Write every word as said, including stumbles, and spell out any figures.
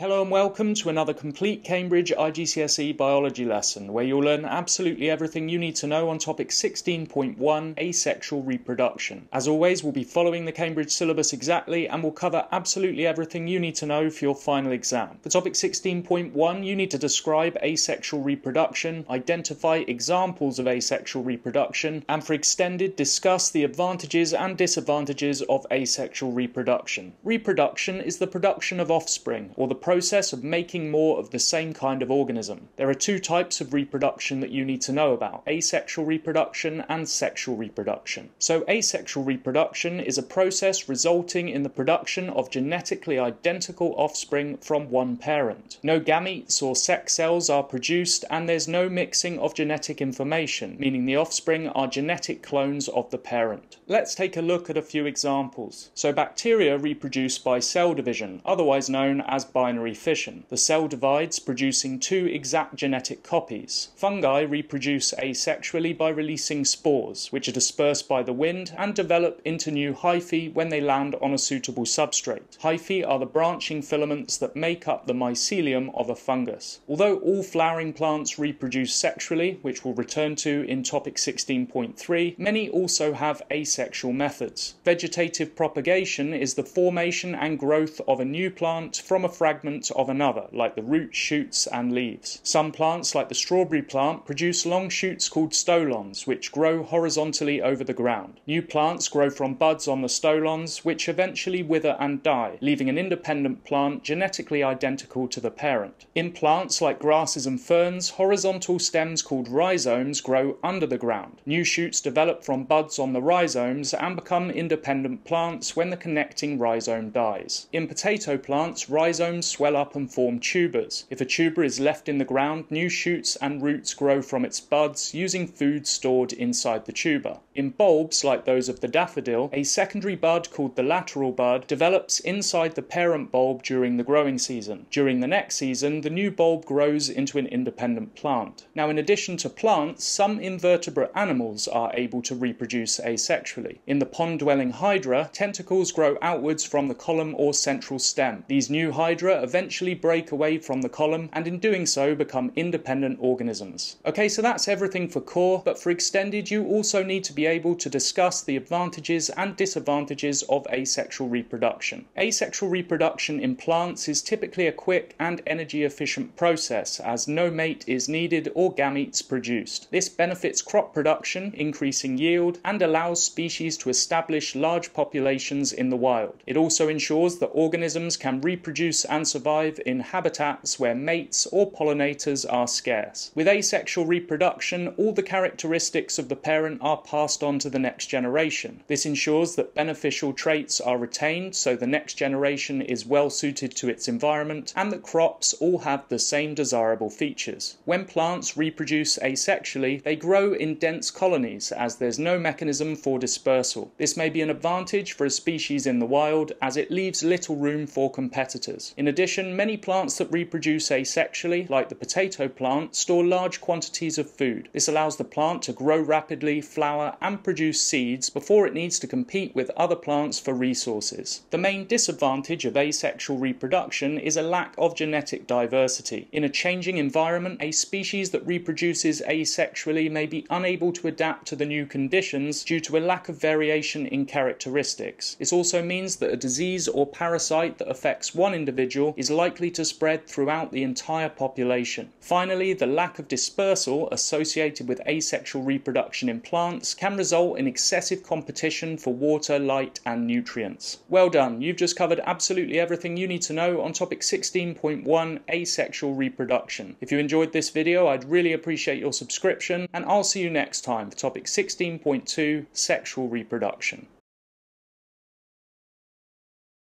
Hello and welcome to another complete Cambridge I G C S E biology lesson where you'll learn absolutely everything you need to know on topic sixteen point one, asexual reproduction. As always, we'll be following the Cambridge syllabus exactly and we'll cover absolutely everything you need to know for your final exam. For topic sixteen point one, you need to describe asexual reproduction, identify examples of asexual reproduction, and for extended, discuss the advantages and disadvantages of asexual reproduction. Reproduction is the production of offspring, or the process of making more of the same kind of organism. There are two types of reproduction that you need to know about: asexual reproduction and sexual reproduction. So asexual reproduction is a process resulting in the production of genetically identical offspring from one parent. No gametes or sex cells are produced and there's no mixing of genetic information, meaning the offspring are genetic clones of the parent. Let's take a look at a few examples. So bacteria reproduce by cell division, otherwise known as binary fission. The cell divides, producing two exact genetic copies. Fungi reproduce asexually by releasing spores, which are dispersed by the wind and develop into new hyphae when they land on a suitable substrate. Hyphae are the branching filaments that make up the mycelium of a fungus. Although all flowering plants reproduce sexually, which we'll return to in topic sixteen point three, many also have asexual methods. Vegetative propagation is the formation and growth of a new plant from a fragment of another, like the root, shoots and leaves. Some plants, like the strawberry plant, produce long shoots called stolons, which grow horizontally over the ground. New plants grow from buds on the stolons, which eventually wither and die, leaving an independent plant genetically identical to the parent. In plants like grasses and ferns, horizontal stems called rhizomes grow under the ground. New shoots develop from buds on the rhizomes and become independent plants when the connecting rhizome dies. In potato plants, rhizomes swell up and form tubers. If a tuber is left in the ground, new shoots and roots grow from its buds using food stored inside the tuber. In bulbs like those of the daffodil, a secondary bud called the lateral bud develops inside the parent bulb during the growing season. During the next season, the new bulb grows into an independent plant. Now, in addition to plants, some invertebrate animals are able to reproduce asexually. In the pond-dwelling hydra, tentacles grow outwards from the column or central stem. These new hydra eventually break away from the column and in doing so become independent organisms. Okay, so that's everything for core, but for extended you also need to be able to discuss the advantages and disadvantages of asexual reproduction. Asexual reproduction in plants is typically a quick and energy efficient process, as no mate is needed or gametes produced. This benefits crop production, increasing yield, and allows species to establish large populations in the wild. It also ensures that organisms can reproduce and survive in habitats where mates or pollinators are scarce. With asexual reproduction, all the characteristics of the parent are passed on to the next generation. This ensures that beneficial traits are retained, so the next generation is well suited to its environment, and that crops all have the same desirable features. When plants reproduce asexually, they grow in dense colonies, as there's no mechanism for dispersal. This may be an advantage for a species in the wild, as it leaves little room for competitors. In In addition, many plants that reproduce asexually, like the potato plant, store large quantities of food. This allows the plant to grow rapidly, flower, and produce seeds before it needs to compete with other plants for resources. The main disadvantage of asexual reproduction is a lack of genetic diversity. In a changing environment, a species that reproduces asexually may be unable to adapt to the new conditions due to a lack of variation in characteristics. This also means that a disease or parasite that affects one individual is likely to spread throughout the entire population. Finally, the lack of dispersal associated with asexual reproduction in plants can result in excessive competition for water, light, and nutrients. Well done, you've just covered absolutely everything you need to know on topic sixteen point one, asexual reproduction. If you enjoyed this video, I'd really appreciate your subscription, and I'll see you next time for topic sixteen point two, sexual reproduction.